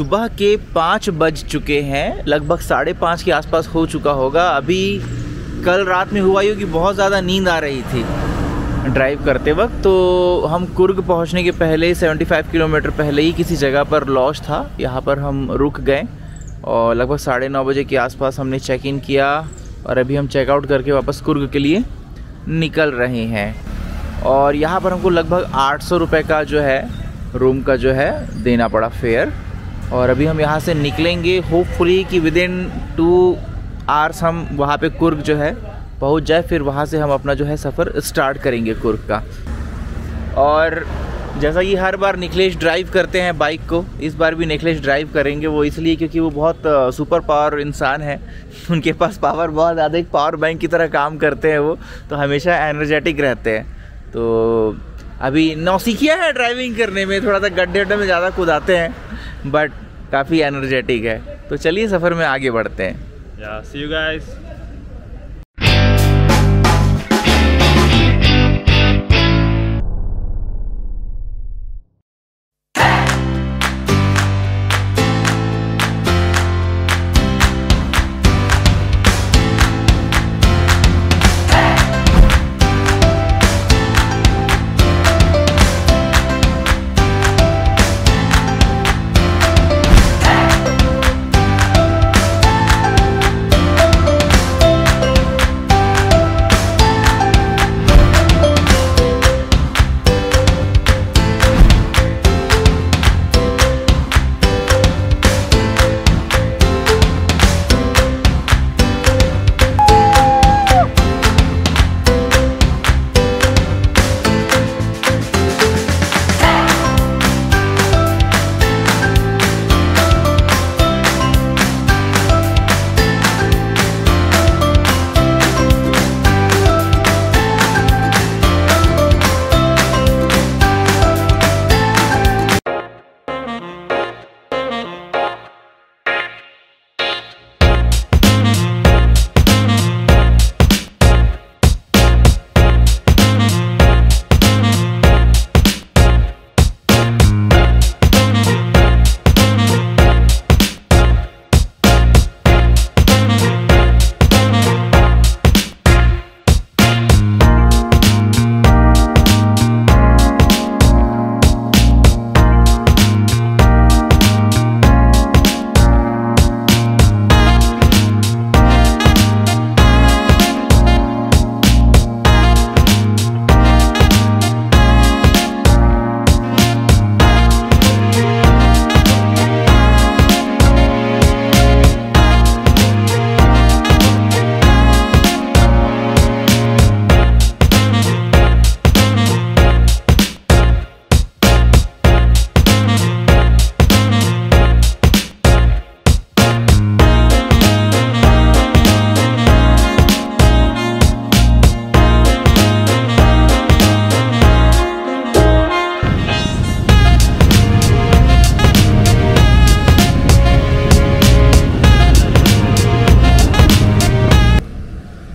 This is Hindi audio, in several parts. सुबह के 5 बज चुके हैं, लगभग 5:30 के आसपास हो चुका होगा। अभी कल रात में हुआ यूँ कि बहुत ज़्यादा नींद आ रही थी ड्राइव करते वक्त, तो हम कुर्ग पहुंचने के पहले 75 किलोमीटर पहले ही किसी जगह पर लॉज था, यहाँ पर हम रुक गए और लगभग 9:30 बजे के आसपास हमने चेक इन किया और अभी हम चेकआउट करके वापस कुर्ग के लिए निकल रहे हैं। और यहाँ पर हमको लगभग 800 रुपये का जो है रूम का जो है देना पड़ा फेयर। और अभी हम यहाँ से निकलेंगे, होपफुली कि विदिन 2 आवर्स हम वहाँ पे कुर्ग जो है पहुँच जाए, फिर वहाँ से हम अपना जो है सफ़र स्टार्ट करेंगे कुर्ग का। और जैसा कि हर बार निखिलेश ड्राइव करते हैं बाइक को, इस बार भी निखिलेश ड्राइव करेंगे, वो इसलिए क्योंकि वो बहुत सुपर पावर इंसान है, उनके पास पावर बहुत ज़्यादा, एक पावर बैंक की तरह काम करते हैं वो, तो हमेशा एनर्जेटिक रहते हैं। तो अभी नौसिखिया है ड्राइविंग करने में, थोड़ा सा गड्ढे में ज़्यादा कुदाते हैं, बट काफ़ी एनर्जेटिक है। तो चलिए सफ़र में आगे बढ़ते हैं। Yeah, see you guys.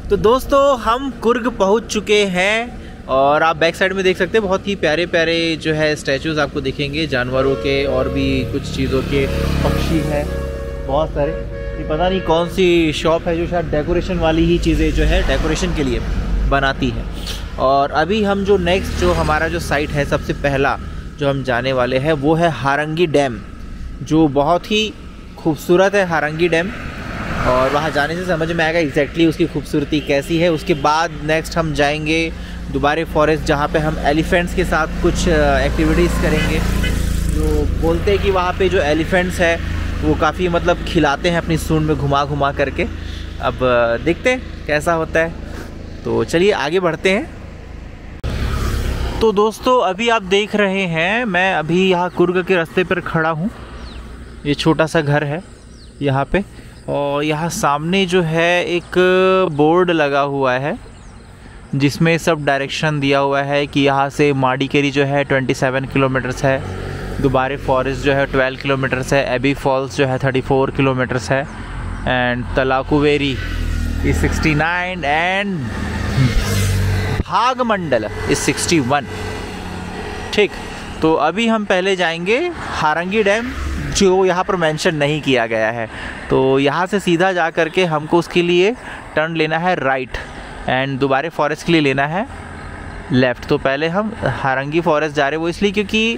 तो दोस्तों हम कुर्ग पहुंच चुके हैं और आप बैक साइड में देख सकते हैं बहुत ही प्यारे प्यारे जो है स्टैचूज़ आपको दिखेंगे, जानवरों के और भी कुछ चीज़ों के, पक्षी हैं बहुत सारे। ये पता नहीं कौन सी शॉप है जो शायद डेकोरेशन वाली ही चीज़ें जो है डेकोरेशन के लिए बनाती है। और अभी हम जो नेक्स्ट जो हमारा जो साइट है, सबसे पहला जो हम जाने वाले हैं वो है हारंगी डैम, जो बहुत ही खूबसूरत है हारंगी डैम। और वहाँ जाने से समझ में आएगा एग्जैक्टली उसकी खूबसूरती कैसी है। उसके बाद नेक्स्ट हम जाएंगे दुबारे फॉरेस्ट, जहाँ पे हम एलिफेंट्स के साथ कुछ एक्टिविटीज़ करेंगे। जो बोलते हैं कि वहाँ पे जो एलिफेंट्स है वो काफ़ी मतलब खिलाते हैं अपनी सूंड में घुमा घुमा करके। अब देखते हैं कैसा होता है, तो चलिए आगे बढ़ते हैं। तो दोस्तों अभी आप देख रहे हैं, मैं अभी यहाँ कुर्ग के रास्ते पर खड़ा हूँ। ये छोटा सा घर है यहाँ पर और यहाँ सामने जो है एक बोर्ड लगा हुआ है जिसमें सब डायरेक्शन दिया हुआ है कि यहाँ से माडिकेरी जो है 27 किलोमीटर्स है, दुबारे फॉरेस्ट जो है 12 किलोमीटर्स है, एबी फॉल्स जो है 34 किलोमीटर्स है, and Talakaveri is 69 and Bhagamandala is 61। ठीक, तो अभी हम पहले जाएंगे हारंगी डैम जो यहाँ पर मेंशन नहीं किया गया है। तो यहाँ से सीधा जा कर के हमको उसके लिए टर्न लेना है राइट एंड दुबारे फॉरेस्ट के लिए लेना है लेफ़्ट। तो पहले हम हारंगी फॉरेस्ट जा रहे हैं, वो इसलिए क्योंकि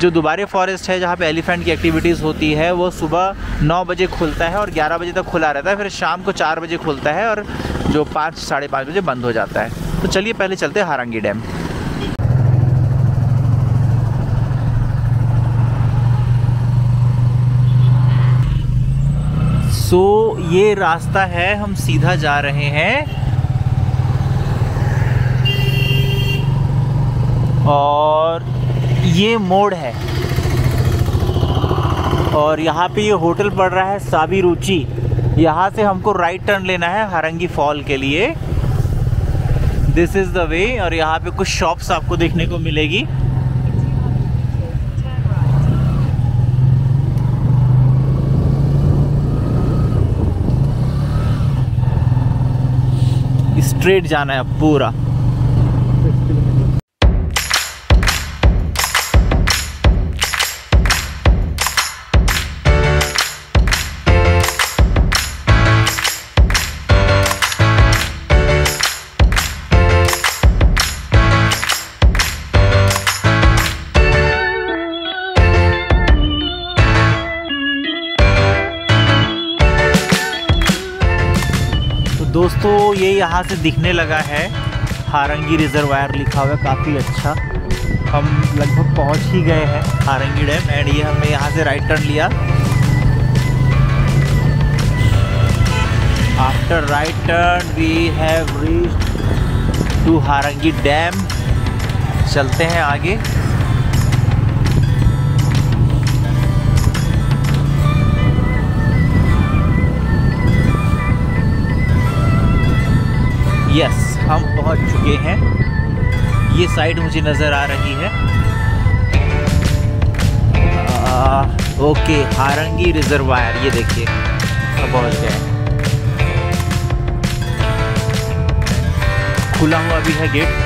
जो दुबारे फॉरेस्ट है जहाँ पे एलिफेंट की एक्टिविटीज़ होती है वो सुबह 9 बजे खुलता है और 11 बजे तक खुला रहता है, फिर शाम को 4 बजे खुलता है और जो 5 साढ़े 5 बजे बंद हो जाता है। तो चलिए पहले चलते हैं हारंगी डैम। सो ये रास्ता है, हम सीधा जा रहे हैं और ये मोड़ है और यहाँ पे ये होटल पड़ रहा है साबिर रुचि। यहाँ से हमको राइट टर्न लेना है हारंगी फॉल के लिए। This is the way. और यहाँ पे कुछ शॉप्स आपको देखने को मिलेगी। स्ट्रेट जाना है पूरा। दोस्तों ये यहाँ से दिखने लगा है हारंगी रिजर्वायर लिखा हुआ है, काफ़ी अच्छा। हम लगभग पहुँच ही गए हैं हारंगी डैम एंड ये हमने यहाँ से राइट टर्न लिया। After right turn we have reached to Harangi dam. चलते हैं आगे। यस, हम पहुंच चुके हैं। ये साइड मुझे नज़र आ रही है। ओके, हारंगी रिजर्वायर, ये देखिए हम पहुंच गए हैं। खुला हुआ भी है गेट।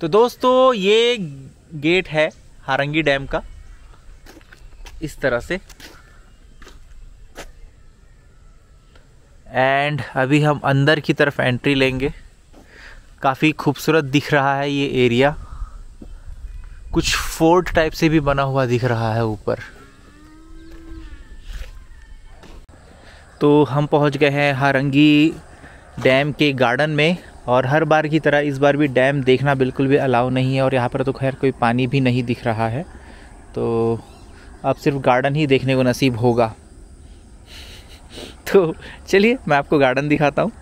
तो दोस्तों ये गेट है हारंगी डैम का, इस तरह से। एंड अभी हम अंदर की तरफ एंट्री लेंगे। काफ़ी खूबसूरत दिख रहा है ये एरिया, कुछ फोर्ट टाइप से भी बना हुआ दिख रहा है ऊपर। तो हम पहुंच गए हैं हारंगी डैम के गार्डन में और हर बार की तरह इस बार भी डैम देखना बिल्कुल भी अलाउ नहीं है और यहाँ पर तो खैर कोई पानी भी नहीं दिख रहा है, तो अब सिर्फ गार्डन ही देखने को नसीब होगा। तो चलिए मैं आपको गार्डन दिखाता हूँ।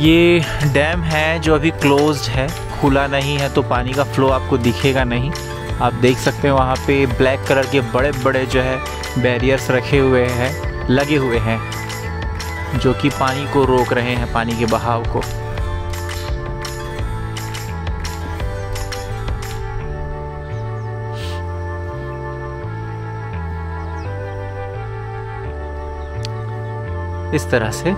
ये डैम है जो अभी क्लोज्ड है, खुला नहीं है, तो पानी का फ्लो आपको दिखेगा नहीं। आप देख सकते हैं वहाँ पे ब्लैक कलर के बड़े बड़े जो है बैरियर्स रखे हुए हैं, लगे हुए हैं, जो कि पानी को रोक रहे हैं, पानी के बहाव को। इस तरह से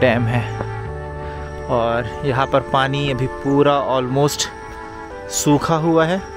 डैम है और यहाँ पर पानी अभी पूरा ऑलमोस्ट सूखा हुआ है।